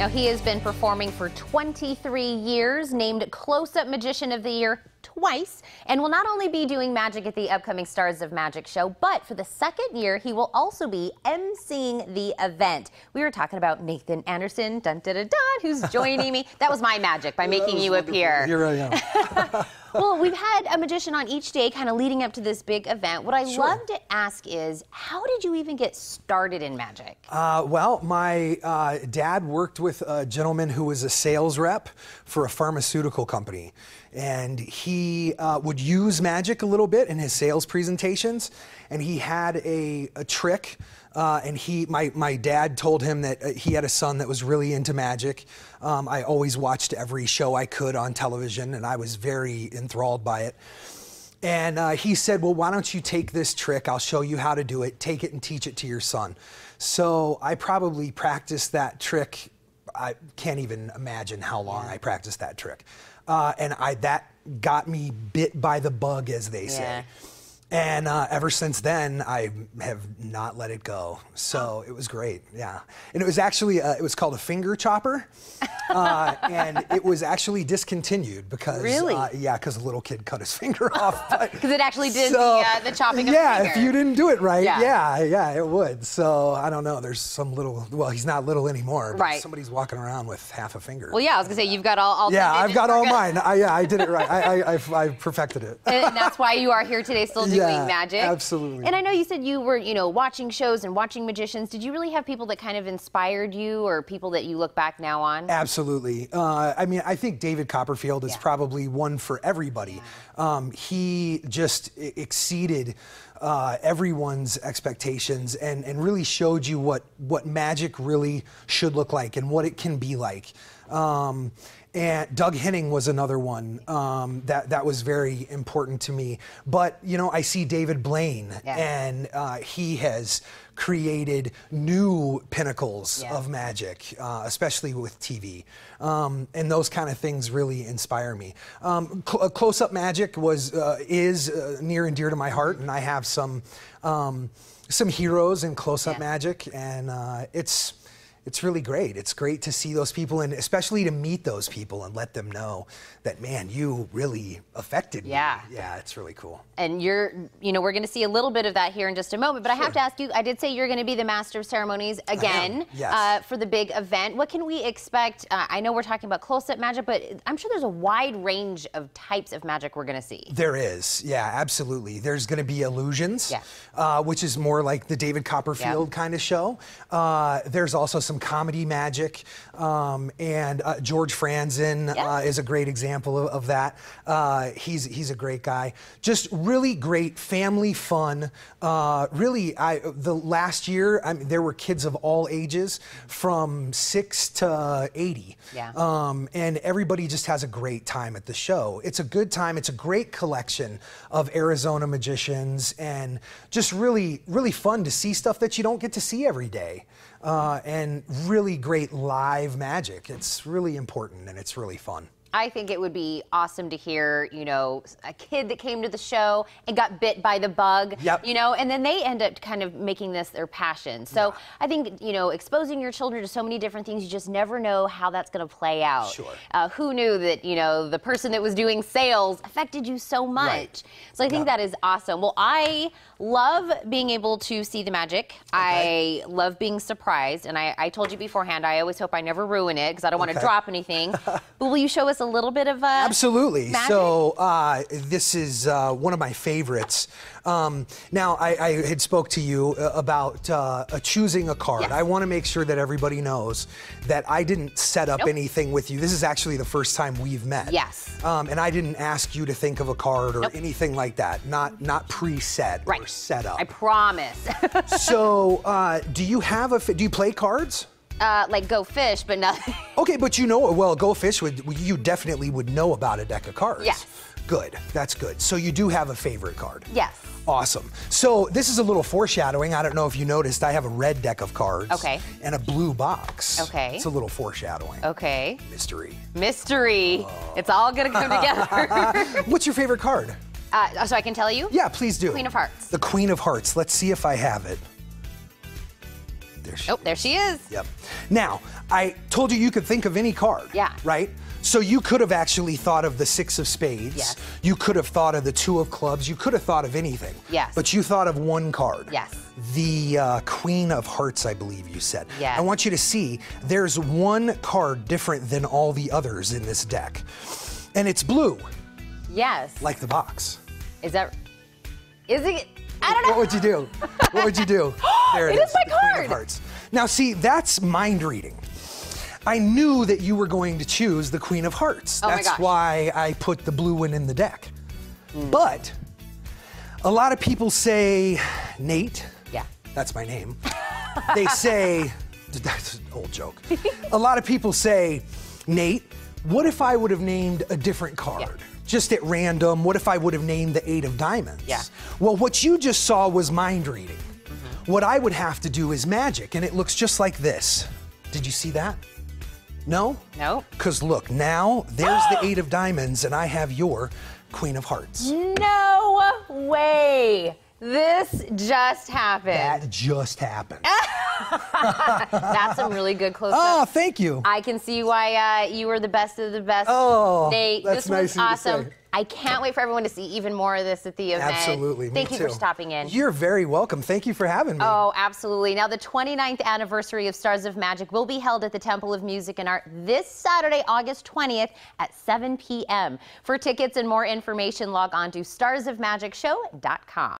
Now, he has been performing for 23 years, named Close-Up Magician of the Year twice, and will not only be doing magic at the upcoming Stars of Magic show, but for the second year, he will also be emceeing the event. We were talking about Nathan Anderson, dun-da-da-dun, who's joining me. That was my magic by making you appear. Here I am. Well, we've had a magician on each day kind of leading up to this big event. What I love to ask is, how did you even get started in magic? Well, my dad worked with a gentleman who was a sales rep for a pharmaceutical company. And he would use magic a little bit in his sales presentations. And he had a trick. And my dad told him that he had a son that was really into magic. I always watched every show I could on television, and I was very enthralled by it. And he said, well, why don't you take this trick? I'll show you how to do it. Take it and teach it to your son. So I probably practiced that trick. I can't even imagine how long I practiced that trick. That got me bit by the bug, as they say. And ever since then, I have not let it go. So it was great, yeah. And it was actually, it was called a finger chopper. And it was actually discontinued because, really? Yeah, because a little kid cut his finger off. Because it actually did the chopping of the finger. Yeah, if you didn't do it right, yeah, it would. So I don't know, there's some little, well, he's not little anymore, but somebody's walking around with half a finger. Well, yeah, I was gonna say, you've got all I've got all mine. I did it right. I perfected it. And that's why you are here today still doing magic. Absolutely. And I know you said you were, you know, watching shows and watching magicians. Did you really have people that kind of inspired you, or people that you look back now on? Absolutely. I mean, I think David Copperfield is probably one for everybody. He just exceeded everyone's expectations and really showed you what magic really should look like and what it can be like. And Doug Henning was another one that was very important to me. But, you know, I see David Blaine, and he has created new pinnacles of magic, especially with TV. And those kind of things really inspire me. Close-up magic is near and dear to my heart, and I have some heroes in close-up magic, and it's really great. It's great to see those people, and especially to meet those people and let them know that, man, you really affected me. Yeah, it's really cool. And we're going to see a little bit of that here in just a moment, but I have to ask you, I did say you're going to be the master of ceremonies again for the big event. What can we expect? I know we're talking about close-up magic, but I'm sure there's a wide range of types of magic we're going to see. There is, yeah, absolutely. There's going to be illusions, which is more like the David Copperfield kind of show. There's also some comedy magic, and George Franzen is a great example of that. He's a great guy. Just really great family fun. Really, the last year there were kids of all ages, from 6 to 80, and everybody just has a great time at the show. It's a good time. It's a great collection of Arizona magicians, and just really, really fun to see stuff that you don't get to see every day. And really great live magic. It's really important, and it's really fun. I think it would be awesome to hear, you know, a kid that came to the show and got bit by the bug, you know, and then they end up kind of making this their passion. So I think, you know, exposing your children to so many different things, you just never know how that's going to play out. Who knew that, you know, the person that was doing sales affected you so much? So I think that is awesome. Well, I love being able to see the magic. I love being surprised. And I told you beforehand, I always hope I never ruin it because I don't want to drop anything. But will you show us a little bit of absolutely magic? So this is one of my favorites. Now I had spoke to you about choosing a card. I want to make sure that everybody knows that I didn't set up anything with you. This is actually the first time we've met. And I didn't ask you to think of a card or anything like that. Not preset or set up. I promise. So do you play cards? Like Go Fish, but nothing. Okay, but you know, well, Go Fish, you definitely would know about a deck of cards. Yes. Good, that's good. So you do have a favorite card. Yes. Awesome. So this is a little foreshadowing. I don't know if you noticed, I have a red deck of cards. And a blue box. It's a little foreshadowing. Mystery. Mystery. It's all gonna come together. What's your favorite card? So I can tell you? Yeah, please do. Queen of Hearts. The Queen of Hearts. Let's see if I have it. There she is. Now, I told you you could think of any card, yeah, right? So you could have actually thought of the 6 of spades. Yes. You could have thought of the 2 of clubs. You could have thought of anything. Yes. But you thought of one card. Yes. The Queen of Hearts, I believe you said. Yes. I want you to see there's one card different than all the others in this deck. And it's blue. Yes. Like the box. Is that... Is it... I don't know. What would you do? What would you do? There it is. It is my card. Queen of Hearts. Now see, that's mind reading. I knew that you were going to choose the Queen of Hearts. Oh, that's why I put the blue one in the deck. Mm. But a lot of people say, Nate, yeah, that's my name. They say, that's an old joke. A lot of people say, Nate, what if I would have named a different card? Yeah. Just at random, what if I would have named the 8 of diamonds? Yeah. Well, what you just saw was mind reading. Mm-hmm. What I would have to do is magic, and it looks just like this. Did you see that? No? No. Because look, now there's the 8 of diamonds, and I have your Queen of Hearts. No way. This just happened. That just happened. That's some really good close-up. Oh, thank you. I can see why you were the best of the best. Oh, Nate, that's nice of you to say. This was awesome. I can't wait for everyone to see even more of this at the event. Absolutely, thank you for stopping in. You're very welcome. Thank you for having me. Oh, absolutely. Now, the 29th anniversary of Stars of Magic will be held at the Temple of Music and Art this Saturday, August 20th at 7 p.m. For tickets and more information, log on to starsofmagicshow.com.